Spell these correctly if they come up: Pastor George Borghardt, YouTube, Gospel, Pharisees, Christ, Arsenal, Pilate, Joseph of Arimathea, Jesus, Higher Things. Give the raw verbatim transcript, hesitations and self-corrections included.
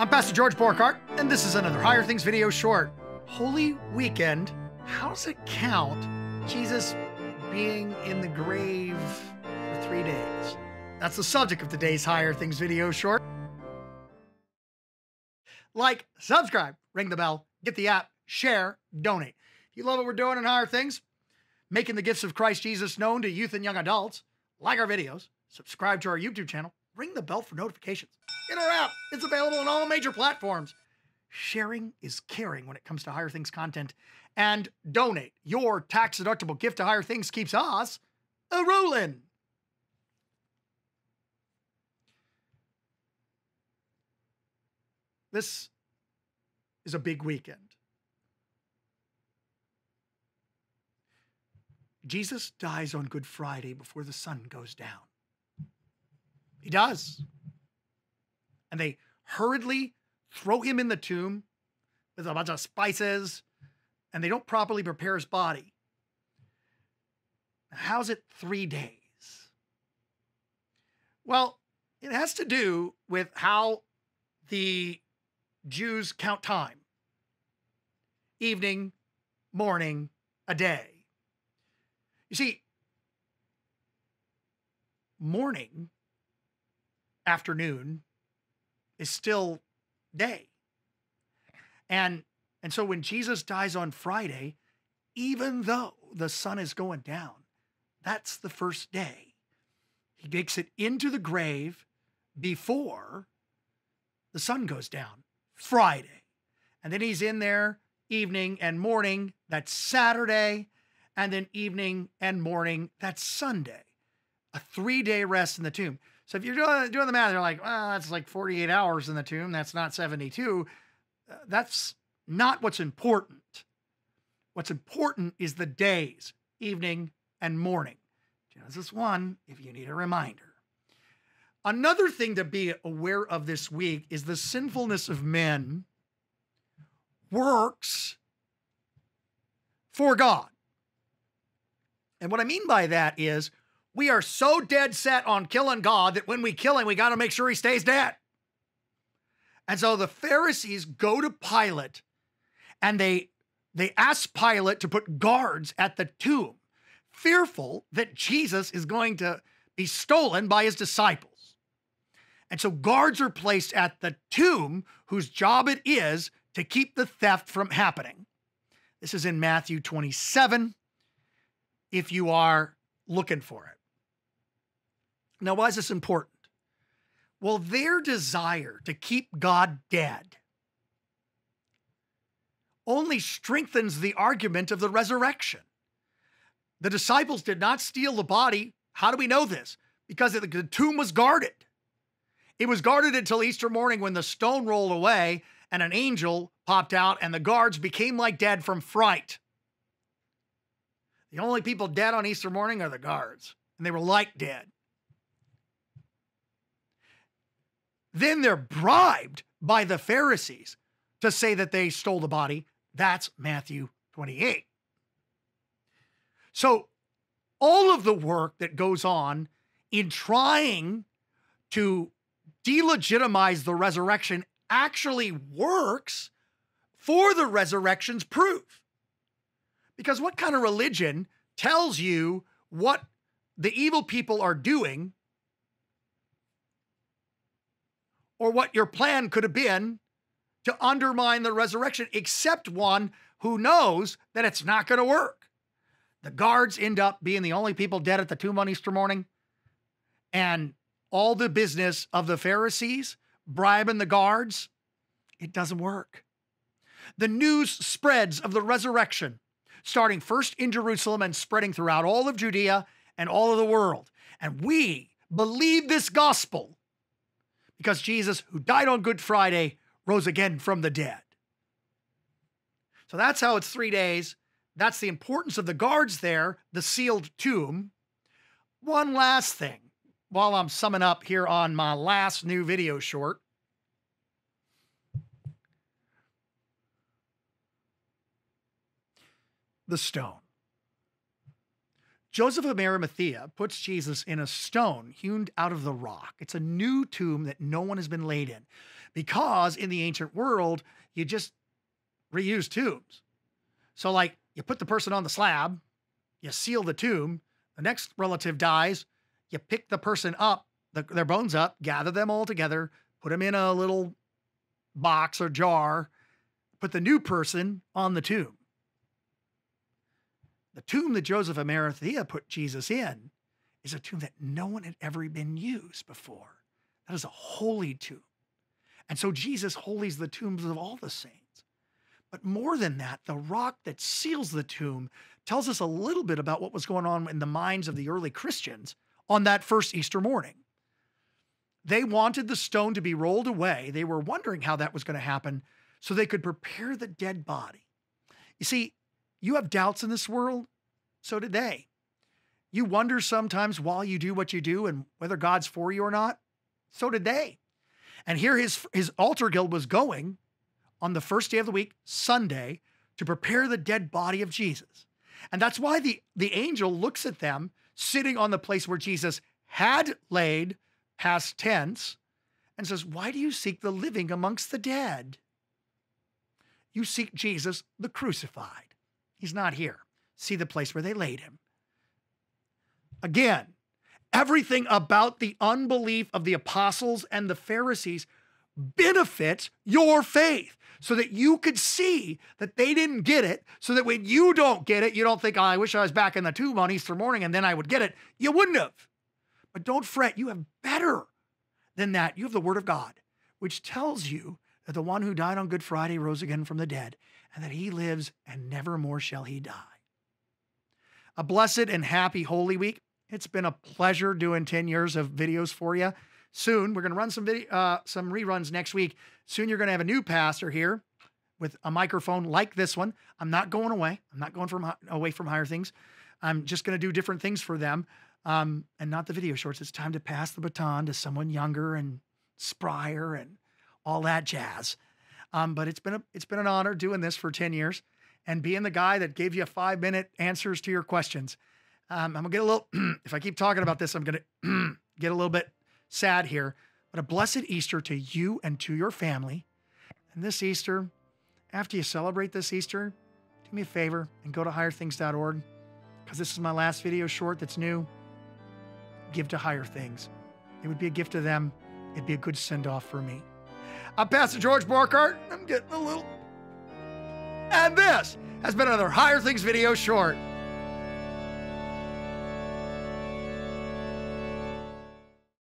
I'm Pastor George Borghardt, and this is another Higher Things video short. Holy Weekend, how does it count Jesus being in the grave for three days? That's the subject of today's Higher Things video short. Like, subscribe, ring the bell, get the app, share, donate. If you love what we're doing in Higher Things, making the gifts of Christ Jesus known to youth and young adults, like our videos, subscribe to our YouTube channel, ring the bell for notifications. Get our app, it's available on all major platforms. Sharing is caring when it comes to Higher Things content. And donate. Your tax-deductible gift to Higher Things keeps us a-rollin'. This is a big weekend. Jesus dies on Good Friday before the sun goes down. He does. And they hurriedly throw him in the tomb with a bunch of spices, and they don't properly prepare his body. Now, how's it three days? Well, it has to do with how the Jews count time. Evening, morning, a day. You see, morning, afternoon is still day. And, and so when Jesus dies on Friday, even though the sun is going down, that's the first day. He makes it into the grave before the sun goes down, Friday. And then he's in there evening and morning, that's Saturday. And then evening and morning, that's Sunday. A three-day rest in the tomb. So if you're doing, doing the math, you're like, well, that's like forty-eight hours in the tomb. That's not seventy-two. Uh, that's not what's important. What's important is the days, evening and morning. Genesis one, if you need a reminder. Another thing to be aware of this week is the sinfulness of men works for God. And what I mean by that is, we are so dead set on killing God that when we kill him, we got to make sure he stays dead. And so the Pharisees go to Pilate and they, they ask Pilate to put guards at the tomb, fearful that Jesus is going to be stolen by his disciples. And so guards are placed at the tomb whose job it is to keep the theft from happening. This is in Matthew twenty-seven, if you are looking for it. Now, why is this important? Well, their desire to keep God dead only strengthens the argument of the resurrection. The disciples did not steal the body. How do we know this? Because the tomb was guarded. It was guarded until Easter morning when the stone rolled away and an angel popped out and the guards became like dead from fright. The only people dead on Easter morning are the guards, and they were like dead. Then they're bribed by the Pharisees to say that they stole the body. That's Matthew twenty-eight. So all of the work that goes on in trying to delegitimize the resurrection actually works for the resurrection's proof. Because what kind of religion tells you what the evil people are doing, or what your plan could have been to undermine the resurrection, except one who knows that it's not going to work? The guards end up being the only people dead at the tomb on Easter morning, and all the business of the Pharisees bribing the guards, it doesn't work. The news spreads of the resurrection, starting first in Jerusalem and spreading throughout all of Judea and all of the world. And we believe this gospel because Jesus, who died on Good Friday, rose again from the dead. So that's how it's three days. That's the importance of the guards there, the sealed tomb. One last thing, while I'm summing up here on my last new video short. The stone. Joseph of Arimathea puts Jesus in a stone hewn out of the rock. It's a new tomb that no one has been laid in, because in the ancient world, you just reuse tombs. So like you put the person on the slab, you seal the tomb, the next relative dies, you pick the person up, the, their bones up, gather them all together, put them in a little box or jar, put the new person on the tomb. The tomb that Joseph of Arimathea put Jesus in is a tomb that no one had ever been used before. That is a holy tomb. And so Jesus holies the tombs of all the saints. But more than that, the rock that seals the tomb tells us a little bit about what was going on in the minds of the early Christians on that first Easter morning. They wanted the stone to be rolled away. They were wondering how that was going to happen so they could prepare the dead body. You see, you have doubts in this world, so did they. You wonder sometimes while you do what you do and whether God's for you or not, so did they. And here his, his altar guild was going on the first day of the week, Sunday, to prepare the dead body of Jesus. And that's why the, the angel looks at them sitting on the place where Jesus had laid, past tense, and says, "Why do you seek the living amongst the dead? You seek Jesus, the crucified. He's not here. See the place where they laid him." Again, everything about the unbelief of the apostles and the Pharisees benefits your faith so that you could see that they didn't get it, so that when you don't get it, you don't think, "Oh, I wish I was back in the tomb on Easter morning and then I would get it." You wouldn't have. But don't fret. You have better than that. You have the Word of God, which tells you that the one who died on Good Friday rose again from the dead, and that he lives and nevermore shall he die. A blessed and happy Holy Week. It's been a pleasure doing ten years of videos for you. Soon, we're going to run some video, uh, some reruns next week. Soon you're going to have a new pastor here with a microphone like this one. I'm not going away. I'm not going from away from Higher Things. I'm just going to do different things for them um, and not the video shorts. It's time to pass the baton to someone younger and sprier and all that jazz. Um, but it's been a, it's been an honor doing this for ten years and being the guy that gave you five minute answers to your questions. Um, I'm gonna get a little, if I keep talking about this, I'm gonna get a little bit sad here, but a blessed Easter to you and to your family. And this Easter, after you celebrate this Easter, do me a favor and go to higher things dot org, because this is my last video short that's new. Give to Higher Things. It would be a gift to them. It'd be a good send off for me. I'm Pastor George Borghardt. I'm getting a little... And this has been another Higher Things Video Short.